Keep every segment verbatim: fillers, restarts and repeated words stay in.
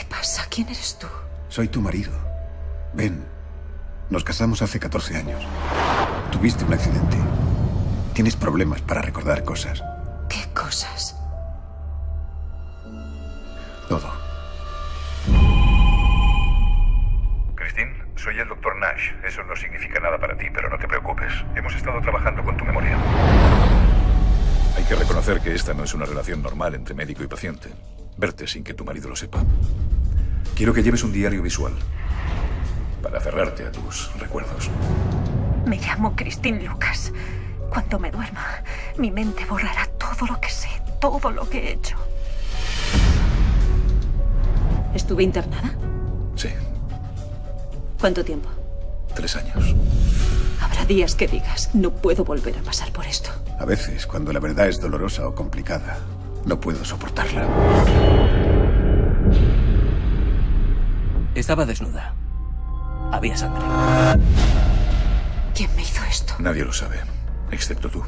¿Qué pasa? ¿Quién eres tú? Soy tu marido. Ven, nos casamos hace catorce años. Tuviste un accidente. Tienes problemas para recordar cosas. ¿Qué cosas? Todo. Christine, soy el doctor Nash. Eso no significa nada para ti, pero no te preocupes. Hemos estado trabajando con tu memoria. Hay que reconocer que esta no es una relación normal entre médico y paciente. Verte sin que tu marido lo sepa. Quiero que lleves un diario visual para aferrarte a tus recuerdos. Me llamo Christine Lucas. Cuando me duerma, mi mente borrará todo lo que sé, todo lo que he hecho. ¿Estuve internada? Sí. ¿Cuánto tiempo? Tres años. Habrá días que digas, no puedo volver a pasar por esto. A veces, cuando la verdad es dolorosa o complicada, no puedo soportarla. Estaba desnuda. Había sangre. ¿Quién me hizo esto? Nadie lo sabe, excepto tú.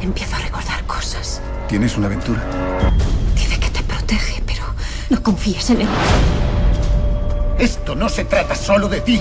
Empiezo a recordar cosas. ¿Tienes una aventura? Dice que te protege, pero no confíes en él. Esto no se trata solo de ti.